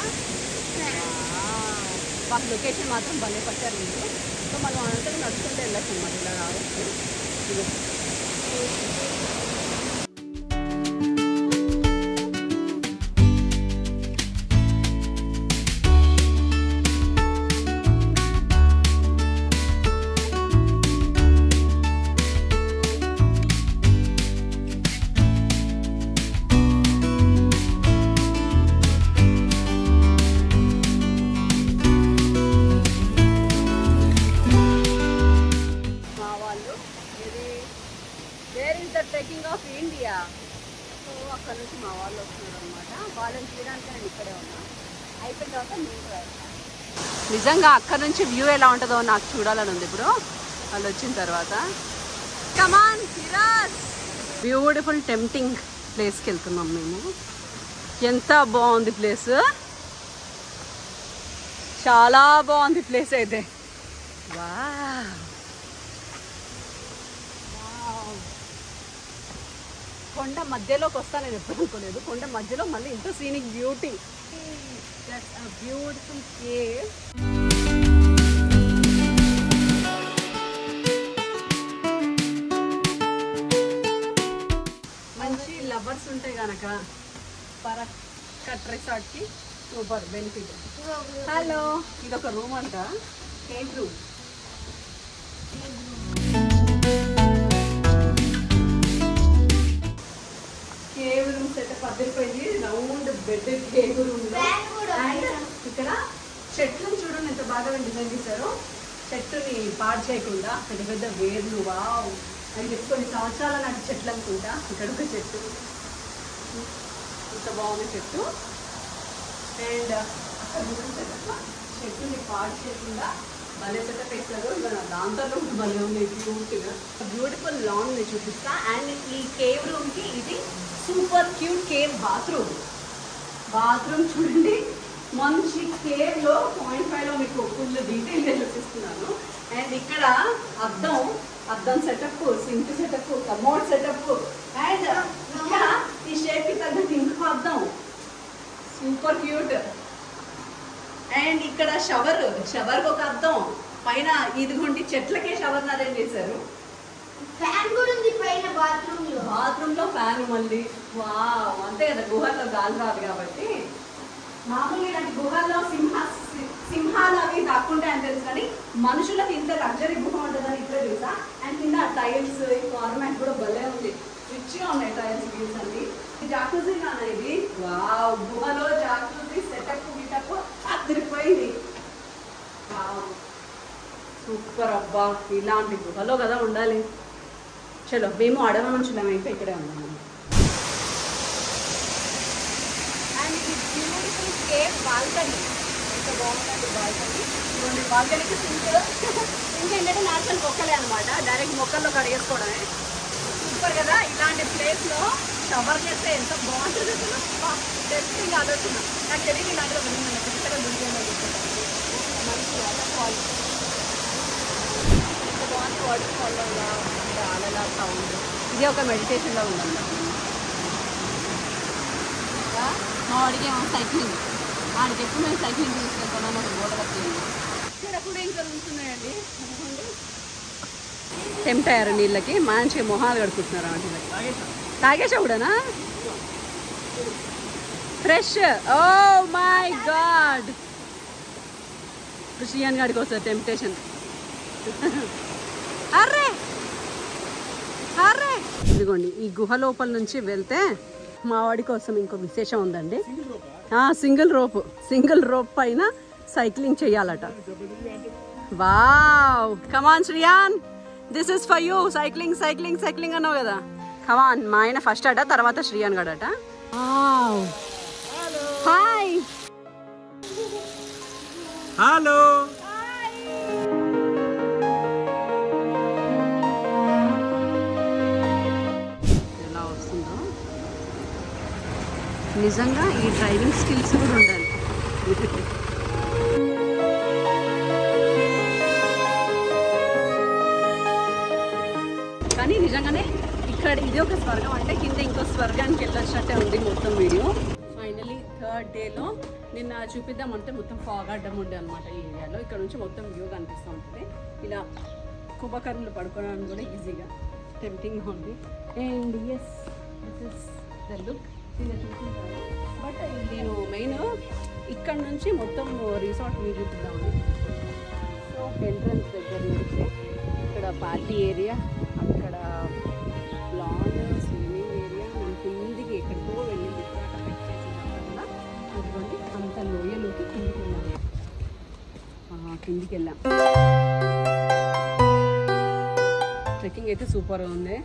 మాకు లొకేషన్ మాత్రం భలే పట్టారు మీరు. సో మనం అందరం నడుచుకుంటే వెళ్ళచ్చు అన్నమాట, ఇలా రావచ్చు. మా వాళ్ళు వస్తున్నారు అనమాట, వాళ్ళని చూడడానికి నేను ఇక్కడే ఉన్నా. అయిపోయిన తర్వాత నేను నిజంగా అక్కడ నుంచి వ్యూ ఎలా ఉంటుందో నాకు చూడాలని ఉంది ఇప్పుడు వాళ్ళు వచ్చిన తర్వాత. కమాన్ బ్యూటిఫుల్ టెంప్టింగ్ ప్లేస్కి వెళ్తున్నాం మేము. ఎంత బాగుంది ప్లేస్, చాలా బాగుంది ప్లేస్ అయితే. వావ్ వావ్, కొండ మధ్యలోకి వస్తాను నేను ఎప్పుడు అనుకోలేదు. కొండ మధ్యలో మళ్ళీ ఇంత scenic beauty, that's a beautiful cave. మంచి లవర్స్ ఉంటాయి కనుక పరక్కట్ రిసార్ట్కి సూపర్ బెనిఫిట్. హలో, ఇదొక రూమ్ అంట, కేవ్ రూమ్. కేవ్ రూమ్స్ అయితే పదిరిపోయింది, round bed cave room. And ఇక్కడ చెట్లను చూడండి ఎంత బాగా డిజైన్ చేశారు, చెట్టుని పాడు చేయకుండా పెద్ద పెద్ద వేర్లు. వావ్, అని చెప్పి కొన్ని సంవత్సరాల నాటి చెట్లు అనుకుంటా. ఇక్కడ ఒక చెట్టు, ఇంత బాగుంది చెట్టు. అండ్ అక్కడ చెట్టుని పాడు చేయకుండా భలే చెట్టు పెట్టారు. ఇవాళ దాంతలో భలే ఉంది క్యూట్గా, బ్యూటిఫుల్ లాంగ్ నేను చూపిస్తా. అండ్ ఈ కేవ్ రూమ్కి ఇది super cute cave bathroom. Bathroom చూడండి, మంచి కేవ్లో 0.5లో మీకు ఫుల్ డీటెయిల్ నేను చూపిస్తున్నాను. అండ్ ఇక్కడ అద్దం, అద్దం setup, sink setup, commode setup. And ఇక్కడ ఈ షేప్కి తగ్గట్టు ఇంకో అద్దం, సూపర్ క్యూట్. అండ్ ఇక్కడ షవర్, షవర్కి ఒక అద్దం పైన. ఇదిగుండి చెట్లకే షవర్ అరేంజ్ చేశారు. బాత్రూమ్ లో ఫ్యాన్ మళ్ళీ. వావ్, అంతే కదా, గుహల్లో గాలి రాదు కాబట్టి. మామూలుగా ఇలాంటి గుహల్లో సింహాలు అవి దాక్కుంటాయని తెలుసు, కానీ మనుషులకు ఇంత లగ్జరీ గుహ ఉంటుందని ఇప్పుడే చూసా. అండ్ కింద టైల్స్ ఈ ఫార్మాట్ కూడా భలే ఉంది, రిచ్గా ఉన్నాయి టైల్స్ వ్యూస్ అన్ని. జాకూజీ కాదు ఇది, వావ్, గుహలో జాకూజీ సెటప్ గిటప్ అదిరిపోయింది. సూపర్ అబ్బా, ఇలాంటి గుహలో కదా ఉండాలి. చలో మేము అడవి మనుషులం అయితే ఇక్కడే ఉన్నాము. అండ్ ఇది బ్యూటిఫుల్ కేవ్ బాల్కనీ, ఎంత బాగుందండి బాల్కనీ. రెండు బాల్కనీకి సింక్, ఇంకా ఏంటంటే నాచురల్ మొక్కలే అనమాట, డైరెక్ట్ మొక్కల్లో కడిగేసుకోవడమే. సూపర్ కదా, ఇలాంటి ప్లేస్లో షవర్ చేస్తే ఎంత బాగుంటుంది అసలు. టెస్టింగ్ ఆలోచన నాకు తెలియదు, ఇలాంటిలో వెళ్ళింది ఖచ్చితంగా దొరికిందని మంచి వాటర్ ఫాల్. ఎంత బాగుంది వాటర్ ఫాల్లో చాలా సౌండ్. ఇది ఒక మెడిటేషన్లో ఉందండి. మా వాడికి ఏమో సైక్లింగ్, వాడికి ఎప్పుడు మేము సైక్లింగ్ తీసుకెళ్తున్నాం. ఒక బోర్డు వచ్చింది ఇక్కడ కూడా ఇంకా ఉంటున్నాయండి. టెంప్ట్ అయ్యారు నీళ్ళకి, మంచిగా మొహాలు కడుకుంటున్నారు. తాగేశా కూడానా ఫ్రెష్. ఓ మై గాడ్, కృష్ణియాన్ గారికి వస్తుంది టెంప్టేషన్. అర్రే అర్రే, ఇదిగోండి ఈ గుహ లోపల నుంచి వెళ్తే మా వాడి కోసం ఇంకో విశేషం ఉందండి. సింగిల్ రోప్, సింగిల్ రోప్ పైన సైక్లింగ్ చేయాలట. Wow, come on Sriyan, this is for you. Cycling cycling cycling అన్నావు కదా, కమాన్. మా ఆయన ఫస్ట్ అట, తర్వాత శ్రీయాన్ గడట. హాయ్ హలో, ఎలా వస్తుందో. నిజంగా ఈ డ్రైవింగ్ స్కిల్స్ కూడా ఉండాలి. కానీ నిజంగానే ఇక్కడ ఇది ఒక స్వర్గం అంటే, కింద ఇంకో స్వర్గానికి వెళ్ళొచ్చినట్టే ఉంది మొత్తం వీడియో. ఫైనలీ థర్డ్ డేలో నిన్న చూపిద్దామంటే మొత్తం ఫాగ్ అడ్డం ఉండే అనమాట ఈ ఏరియాలో. ఇక్కడ నుంచి మొత్తం వ్యూ కనిపిస్తూ ఉంటుంది. ఇలా కుబకర్లు పడుకోవడానికి కూడా ఈజీగా టెంప్టింగ్ ఉంది. And yes, this is the look. నిన్న చూపించాను, బట్ నేను మెయిన్ ఇక్కడ నుంచి మొత్తం రిసార్ట్ వ్యూ చూపిద్దామని. సో ఎంట్రన్స్ దగ్గర నుంచి ఇక్కడ పార్టీ ఏరియా, అక్కడ లాన్, స్విమ్మింగ్ ఏరియా, మనం కిందికి ఎక్కడికో వెళ్ళింది కరెక్ట్ చేసిన తర్వాత అటువంటి అంత లోయలోకి కిందికి వెళ్ళాం. కిందికి వెళ్ళాం. ట్రెక్కింగ్ అయితే సూపర్గా ఉంది,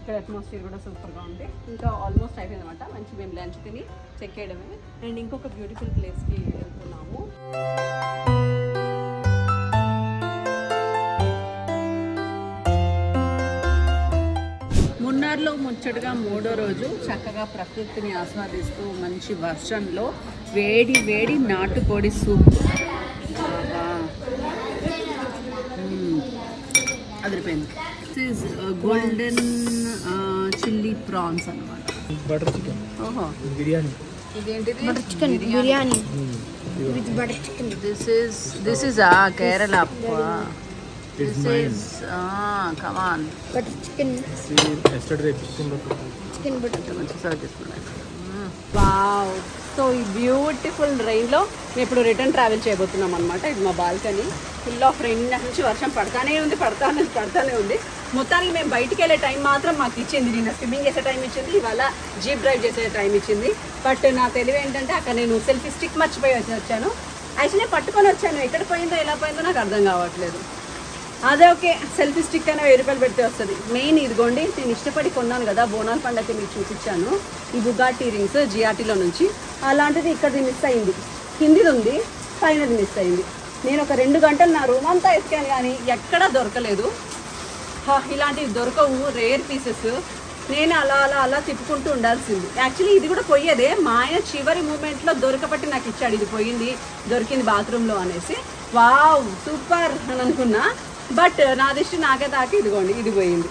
ఇక్కడ అట్మాస్ఫియర్ కూడా సూపర్గా ఉంది. ఇంకా ఆల్మోస్ట్ అయిపోయింది అనమాట. మంచి మేము లంచ్ తిని చెక్ చేయడమే. అండ్ ఇంకొక బ్యూటిఫుల్ ప్లేస్కి వెళ్తున్నాము. ముచ్చటగా మూడో రోజు చక్కగా ప్రకృతిని ఆస్వాదిస్తూ మంచి వర్షంలో వేడి వేడి నాటుకోడి సూప్ అదిరిపోయింది. This is golden chilli prawns అన్నమాట. Butter chicken biryani. ఇదేంటిది? Butter chicken biryani with butter chicken. This is Kerala appa. come on, butter chicken. See, yesterday chicken butter కొంచెం సర్వ్ చేసుకున్నాను. వావ్, సో ఈ బ్యూటిఫుల్ రెయిన్లో మేము ఇప్పుడు రిటర్న్ ట్రావెల్ చేయబోతున్నాం అనమాట. ఇది మా బాల్కనీ, ఫుల్ ఆఫ్ రెయిన్ నుంచి వర్షం పడతానే ఉంది. మొత్తానికి మేము బయటికి వెళ్ళే టైం మాత్రం మాకు ఇచ్చింది. నిన్న స్విమ్మింగ్ చేసే టైం ఇచ్చింది, ఇవాళ జీప్ డ్రైవ్ చేసే టైం ఇచ్చింది. బట్ నా తెలివి ఏంటంటే అక్కడ నేను సెల్ఫీ స్టిక్ మర్చిపోయి వచ్చాను. యాక్చువల్లీ పట్టుకొని వచ్చాను, ఎక్కడ పోయిందో ఎలా పోయిందో నాకు అర్థం కావట్లేదు. అదే ఓకే, సెల్ఫీ స్టిక్ అయినా 1000 రూపాయలు పెడితే వస్తుంది. మెయిన్ ఇదిగోండి, నేను ఇష్టపడి కొన్నాను కదా, బోనాల పండగకి మీకు చూపించాను ఈ బుగాటి రింగ్స్ జిఆర్టీలో నుంచి. అలాంటిది ఇక్కడది మిస్ అయింది, కిందిది ఉంది, పైనది మిస్ అయింది. నేను ఒక 2 గంటలు నా రూమ్ అంతా ఎతికాను కానీ ఎక్కడా దొరకలేదు. ఇలాంటివి దొరకవు, రేర్ పీసెస్. నేను అలా తిప్పుకుంటూ ఉండాల్సింది. యాక్చువల్లీ ఇది కూడా పోయేదే, మా ఆయన చివరి మూమెంట్లో దొరకబట్టి నాకు ఇచ్చాడు. ఇది పోయింది, దొరికింది బాత్రూంలో అనేసి. వావ్, సూపర్ అని అనుకున్నా. బట్ నా దృష్టి నాకే తాకి ఇదిగోండి, ఇది పోయింది.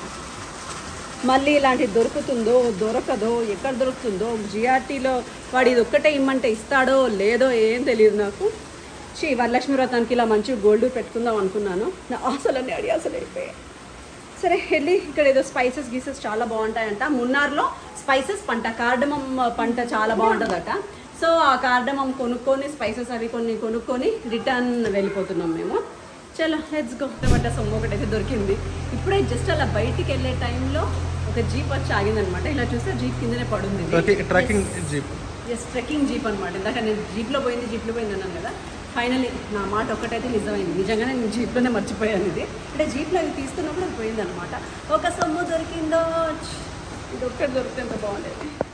మళ్ళీ ఇలాంటిది దొరుకుతుందో దొరకదో, ఎక్కడ దొరుకుతుందో, జిఆర్టీలో వాడు ఇది ఒక్కటే ఇమ్మంటే ఇస్తాడో లేదో ఏం తెలియదు నాకు. వరలక్ష్మి వ్రతానికి ఇలా మంచి గోల్డ్ పెట్టుకుందాం అనుకున్నాను, నా ఆశలన్నీ అడిగి అసలు అయిపోయాయి. సరే వెళ్ళి ఇక్కడ ఏదో స్పైసెస్ గీసెస్ చాలా బాగుంటాయంట మున్నార్లో. స్పైసెస్ పంట, కార్డమం పంట చాలా బాగుంటుందట. సో ఆ కార్డమం కొనుక్కొని స్పైసెస్ అవి కొనుక్కొని రిటర్న్ వెళ్ళిపోతున్నాం మేము. చలో లెట్స్ గో. బట్ట సొమ్ము ఒకటైతే దొరికింది. ఇప్పుడే జస్ట్ అలా బయటికి వెళ్ళే టైంలో ఒక జీప్ వచ్చి ఆగిందనమాట. ఇలా చూస్తే జీప్ కిందనే పడుంది. ట్రెక్కింగ్ జీప్ అనమాట. ఇందాక నేను జీప్లో పోయింది అన్నాను కదా. ఫైనలీ నా మాట ఒక్కటైతే నిజమైంది, నిజంగానే నేను జీప్లోనే మర్చిపోయాను. ఇది అంటే జీప్లో ఇది తీసుకున్నప్పుడు అది పోయిందనమాట. ఒక సొమ్ము దొరికిందో, ఇది ఒక్కటి దొరికితే ఎంత బాగుండేది.